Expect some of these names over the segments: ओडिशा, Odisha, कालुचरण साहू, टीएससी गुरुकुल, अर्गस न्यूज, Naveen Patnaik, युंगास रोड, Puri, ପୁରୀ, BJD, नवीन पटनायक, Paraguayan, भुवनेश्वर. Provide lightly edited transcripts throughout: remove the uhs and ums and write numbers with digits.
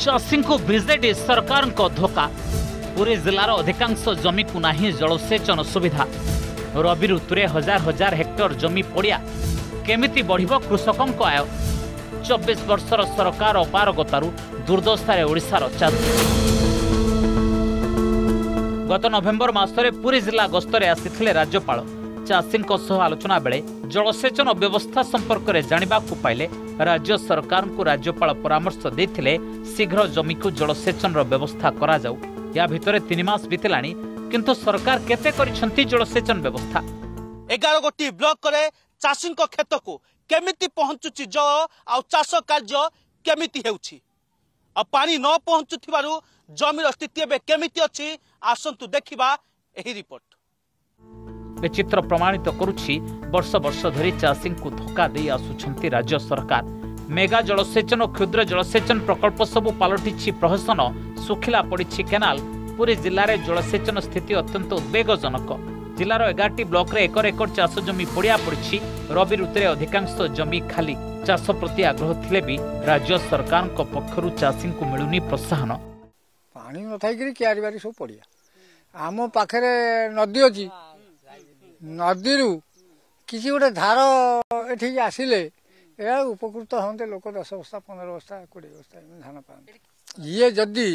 चाषी को बीजेडी सरकार को धोखा। पूरी जिलार अधिकांश जमी को नहीं जलसेचन सुविधा। रवि ऋतुरे हजार हजार हेक्टर जमी पड़िया केमिति बढ़िबो कृषकों को आय। 24 वर्षर सरकार अपारगतार दुर्दशार ओडिशार चाषी। गत नवेम्बर मासरे पुरी जिला गस्तरे आसिथिले राज्यपाल। चाषींक सह आलोचना बेले जलसेचन व्यवस्था संपर्क में जानिबाकु पाइले। राज्य सरकार को राज्यपाल परामर्श देथिले शीघ्र जमी को जलसेचन व्यवस्था करा जाऊ। या भितरे 3 मास बितलाणी किंतु सरकार केते करिसंती जलसेचन व्यवस्था। 11 गोटी ब्लॉक करे चाषींक खेत को केमिति पहुंचुची जल आ चाष कार्य केमिति हेउची। आ पानी न पहुंचुथिबारु जमीर स्थिति एवं केमिति अच्छी आसतु देखा। यह रिपोर्ट चित्र प्रमाणित करुछि वर्ष वर्ष धरी चाषी को धोखा दे आसुछंती राज्य सरकार। मेगा जलसेचन और क्षुद्र जलसेचन प्रकल्प सबू पलटि प्रहसन, सुखिला पड़ी केनाल। पूरी जिले जलसेचन स्थिति अत्यंत उद्वेगजनक। जिलार 11 ब्लक रे एकर एकर चाष जमी पड़िया पड़ी। रवि ऋतुरे अधिकांश जमी खाली। चाष प्रति आग्रह थिले भी राज्य सरकार पक्षर चाषी को मिलुनी प्रोत्साहन। पानी न थी क्यारी बारी सब पड़िया। आम पाखे नदी अच्छी, नदी रु किसी गोटे धार एठी आसिले उपकृत हमें लोक 10 बस्ता 15 बस्ता 20 बस्ता धान पाते। ये जदि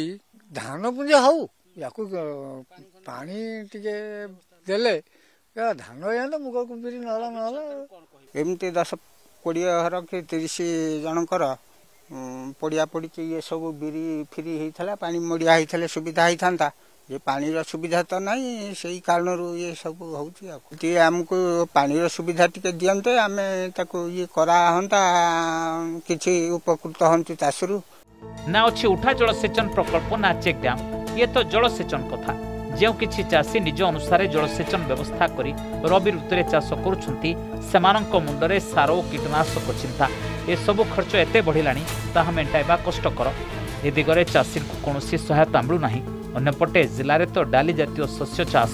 धान पुंज हूँ या पानी टिके देले धान हो मुग कुंपीरी नहला नहला एमती 10-20 घर कि 30 जनकर पड़िया पड़ी। ये सब बिरी फिरी होता पानी मड़िया होता सुविधा होता। ये पानी रा सुविधा तो नहीं से ही कारण ये सब होती। आमको पानी रा सुविधा टिके दियंते आम ये करा हंता किसी उपकृत हंतु चाषरू। ना अच्छी उठा जलसेचन प्रकल्प ना चेक डैम। ये तो जलसेचन कथा। जो किसी चाषी निज अनुसार जलसेचन व्यवस्था करी रवि ऋतुरे चाष करुछंती सेमानक मुंडरे सार और कीटनाशक चिंता। ये सब खर्च एते बढ़िलानी ताहा मेंटाइबा कष्टकर। ए दिगरे चाषी को कौनसी सहायता मिलू नाही। अन्यपटे जिले में तो डाली जातीय शस्य चाष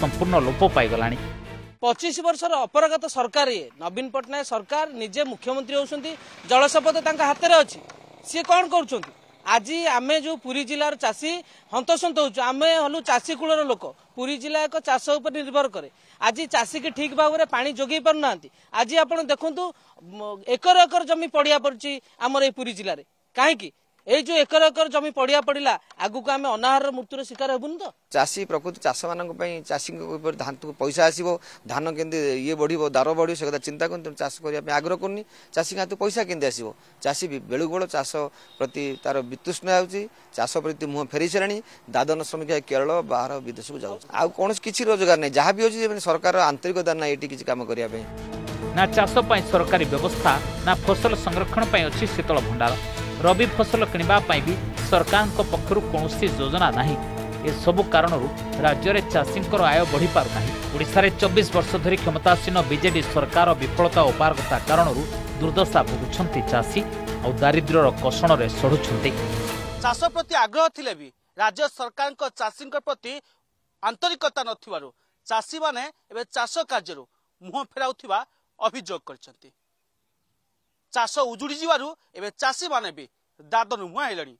संपूर्ण लोप पाईगलानी। 25 वर्षर अपरगत सरकार ये नवीन पटनायक सरकार निजे मुख्यमंत्री होउछंती। जलसंपद तांका हाथ रे अछि। से कोन करूछंती। आज आमे जो पुरी जिलार चाषी हंतसंत होउछ। आमे हलु चाषी कुलर लोक। पुरी जिला एक चाष उपर निर्भर करे। आज चाषी के ठीक भाव में पानी जोगे पार ना। आज आप देखु एकर एकर जमी पड़िया पड़ी आमर ये पुरी जिले में। कहीं जो एकर एकर जमी पड़िया पड़ा आगुक आम अनाहार मृत्युर शिकार हेबुन। तो चाषी प्रकृति चाष मानी चाषी धान पैसा आसो धान के ये बढ़ दर बढ़ से कदा चिंता कर चाष करने आग्रह करनी। चाषी हाथ पैसा के आसो चाषी बेलू बेल चाष प्रति तार वितृष्णा चाष प्रति मुह फेरी सारा। दादन श्रमिक केरल बाहर विदेश को जाऊँ आउ कौन किसी रोजगार नहीं। जहाँ भी अच्छी सरकार आंतरिकता ना ये किसी काम करने। ना चाष सरकारी व्यवस्था ना फसल संरक्षण अच्छी शीतल भंडार। रबी फसल किणवा भी सरकार पक्षर कौन योजना नहीं। ए सबू कारण राज्य में चाषी आय बढ़ी पारना। ओडिशा 24 वर्ष धरी क्षमतासीन बीजेडी सरकार विफलता और अपारगता कारण दुर्दशा भोगुं चाषी और दारिद्र्यर कषण में सढ़ुंट। चाष प्रति आग्रह थिले भी राज्य सरकार चाषी प्रति आंतरिकता नाषी मैंने चाष कार्य मुह फेराउथिबा अभियोग कर चाष उजुड़ी एवं चाषी माने भी दादन मुहां हेलानी।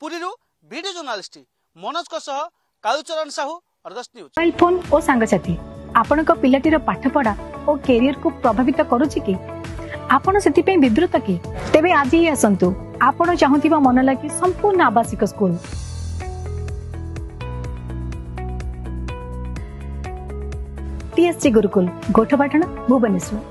पुरी वीडियो जर्नालीस्ट मनोज को सह कालुचरण साहू अर्गस न्यूज। Mobile phone और सांगसाथी आपण को पिलाटीर पाठपढ़ा और कैरियर को प्रभावित करूची कि आपण सेति पे विद्रुत कि तेबे आज ही असंतु आपण चाहूतिबा मनलाकी संपूर्ण आवासिक स्कूल। टीएससी गुरुकुल गोठपाटण भुवनेश्वर।